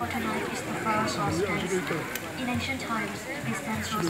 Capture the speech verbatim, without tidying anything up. automatic is the first source. In ancient times, this sense was